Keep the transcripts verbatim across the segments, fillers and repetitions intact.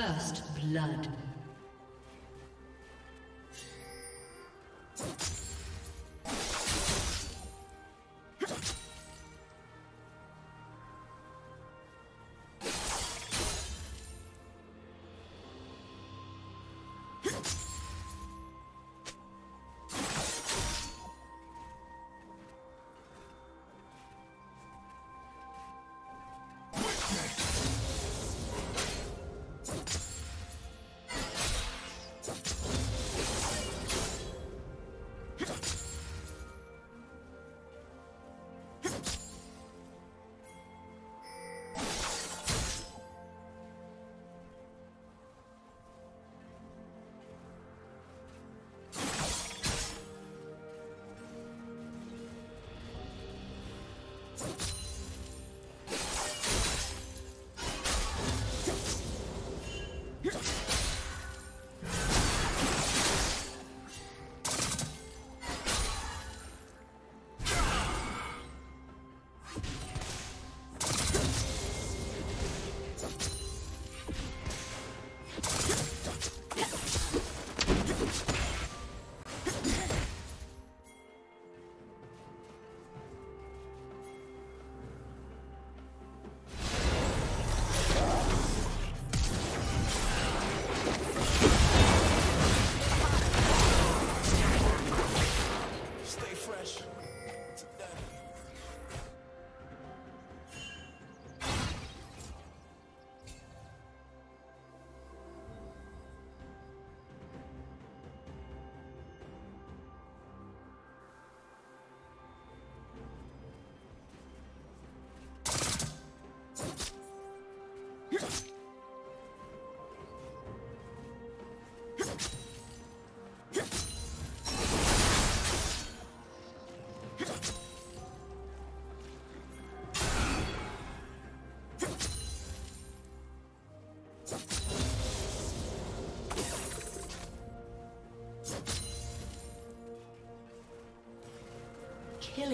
First blood.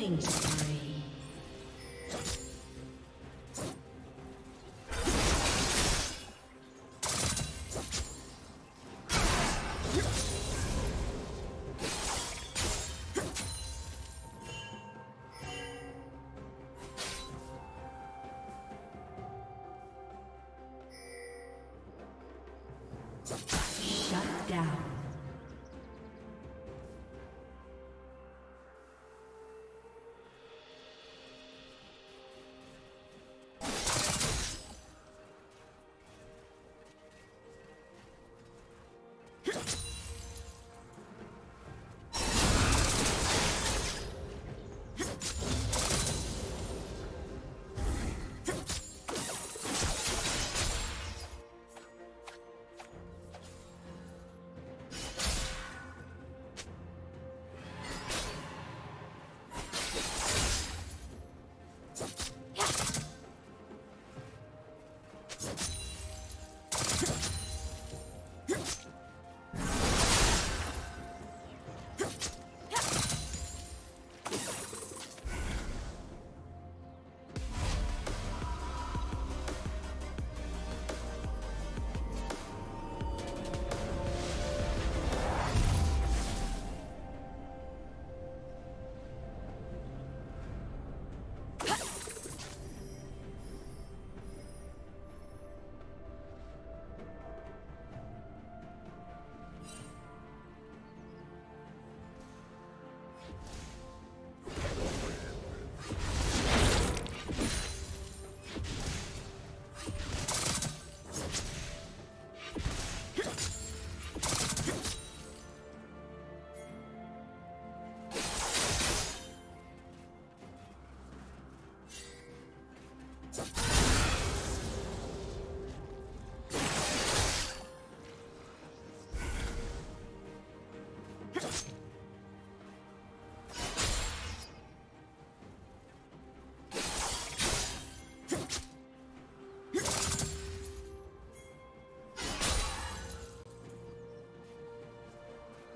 Killing spree. Shut down.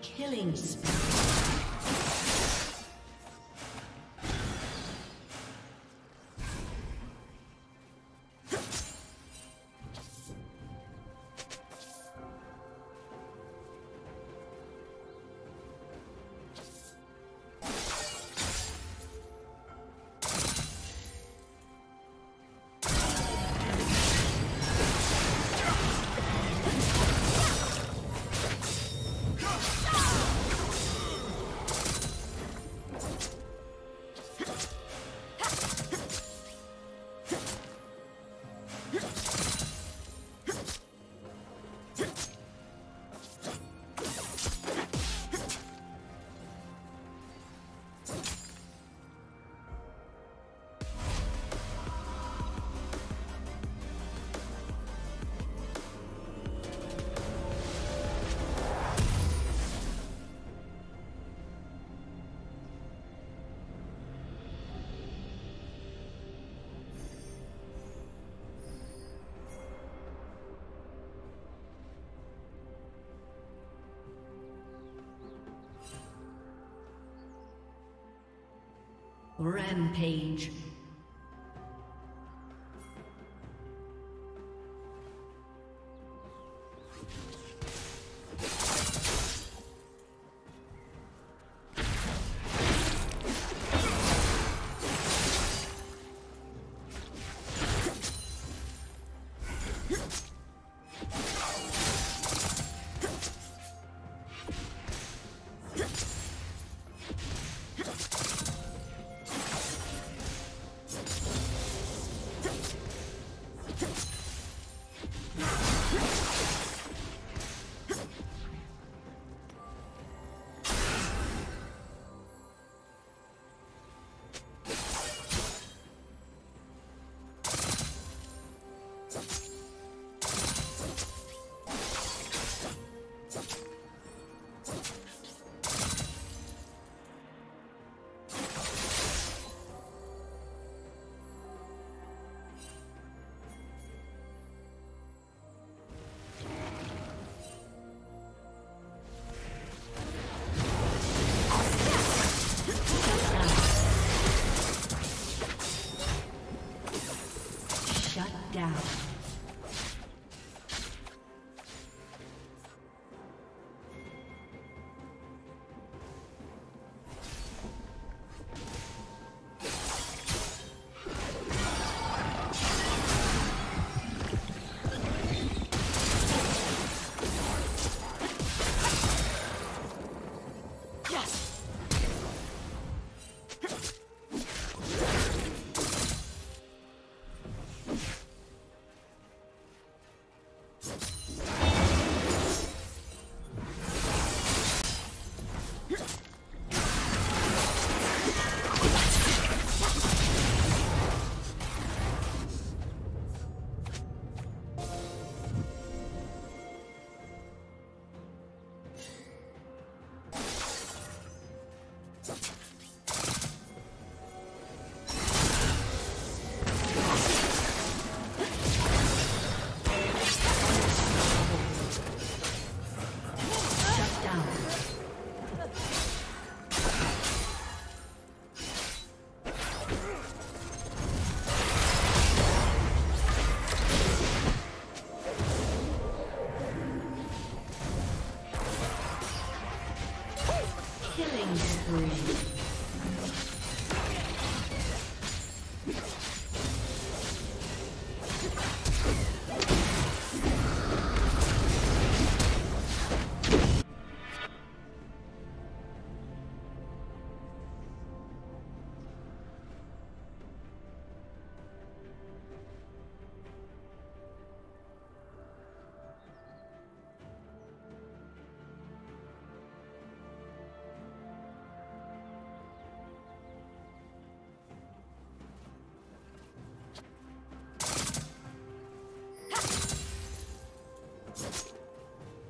Killing spree. Rampage.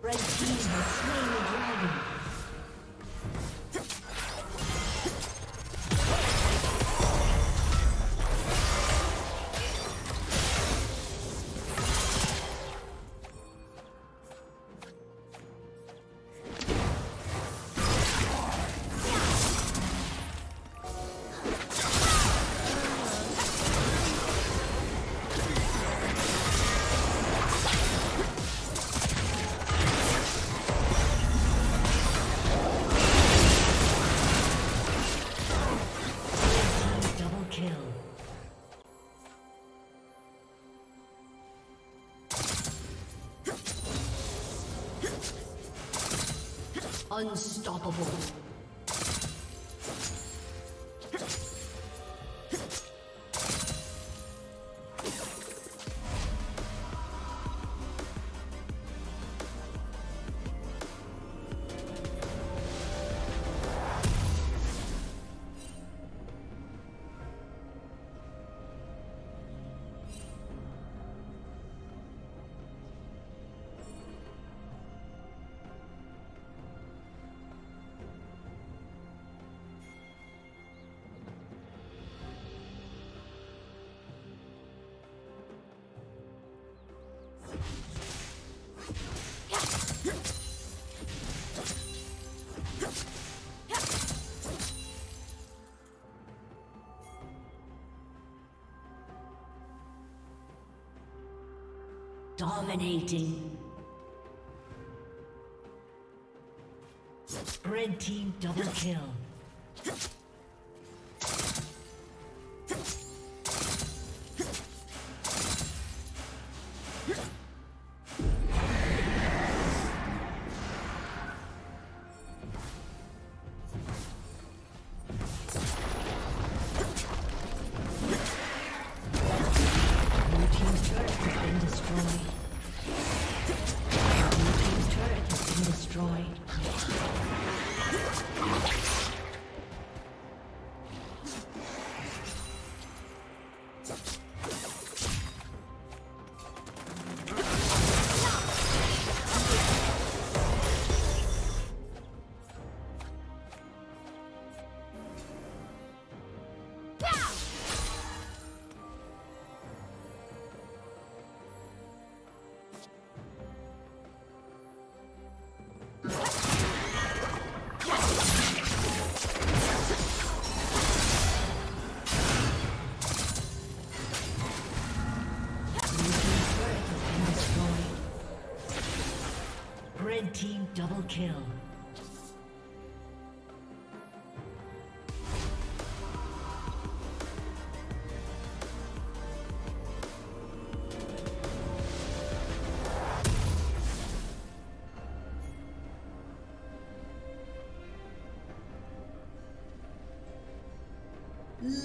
Red team has slain the dragon. Unstoppable. Dominating. Red team double kill. Team double kill.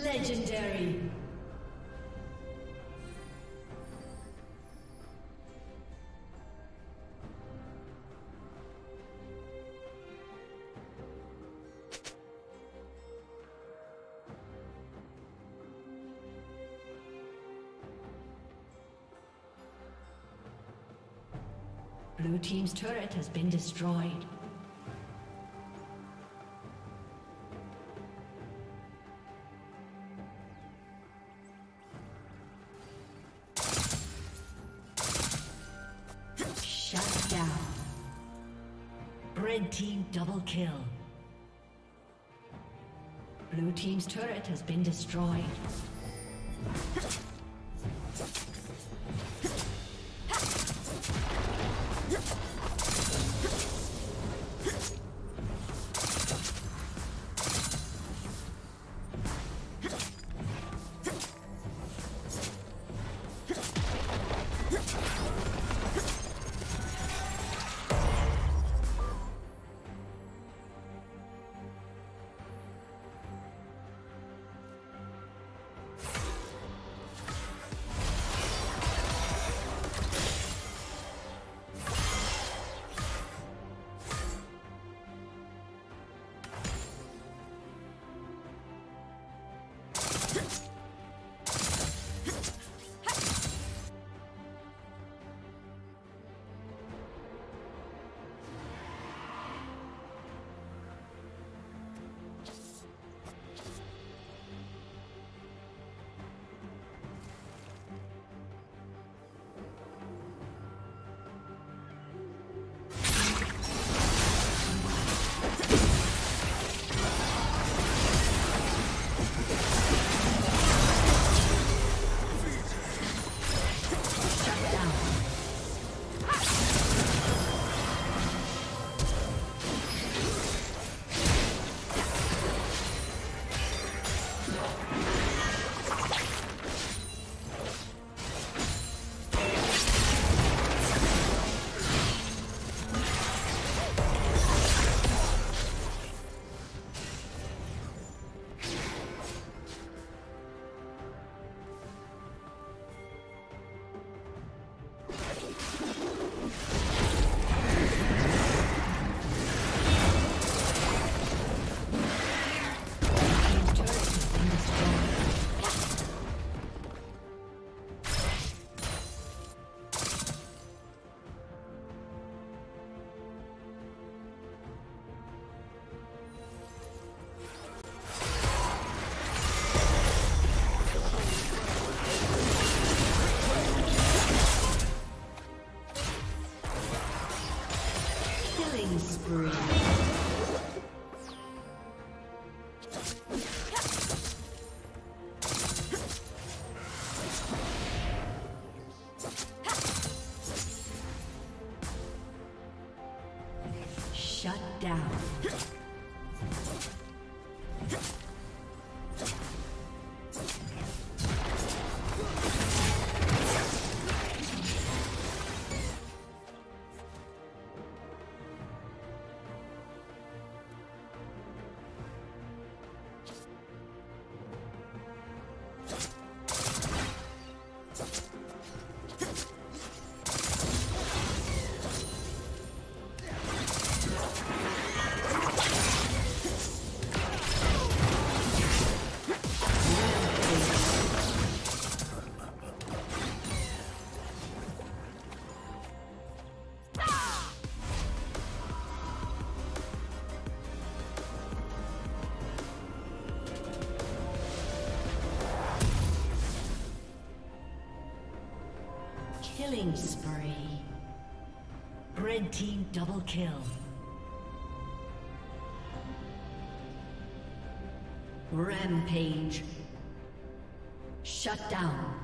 Legendary. Blue team's turret has been destroyed. Shut down. Red team double kill. Blue team's turret has been destroyed. Killing spree. Red team double kill. Rampage. Shut down.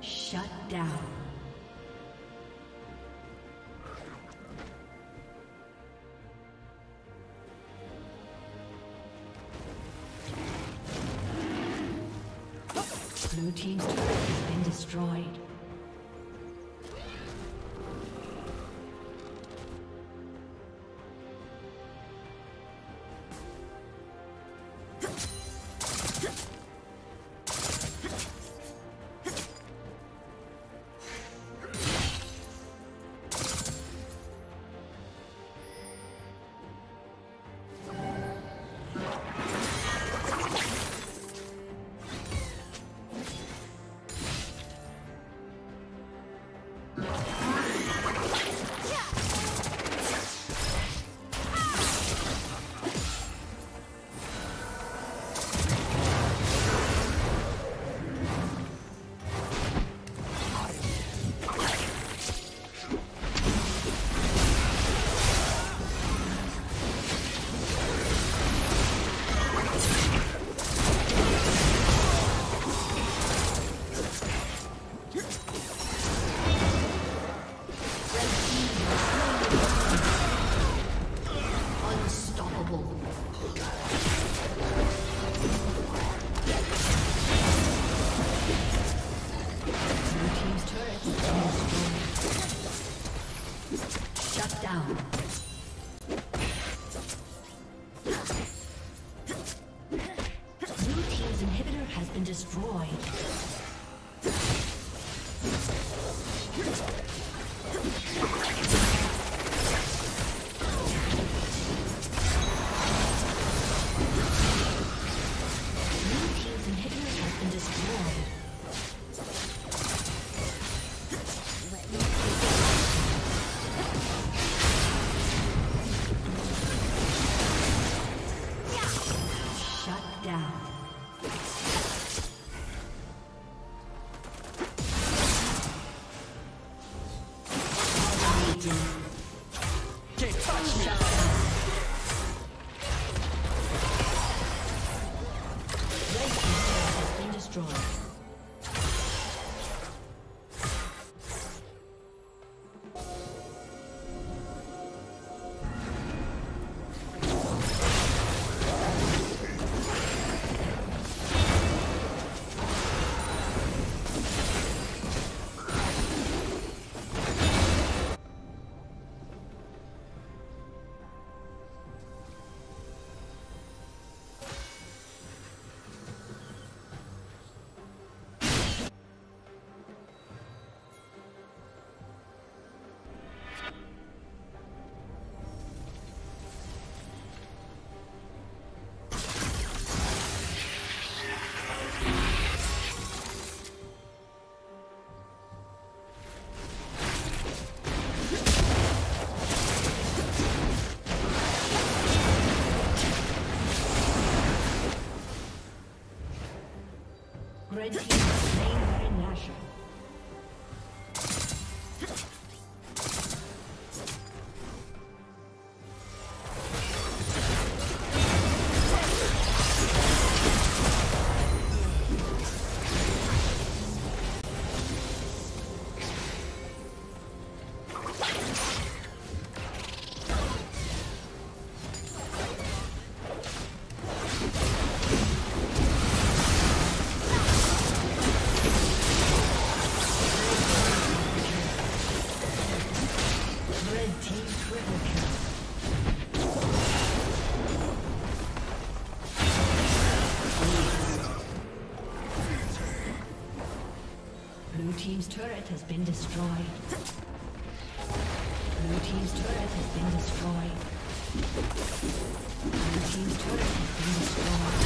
Shut down. Blue team's turret has been destroyed. turret has been destroyed. Blue team's turret has been destroyed. Blue team's turret has been destroyed.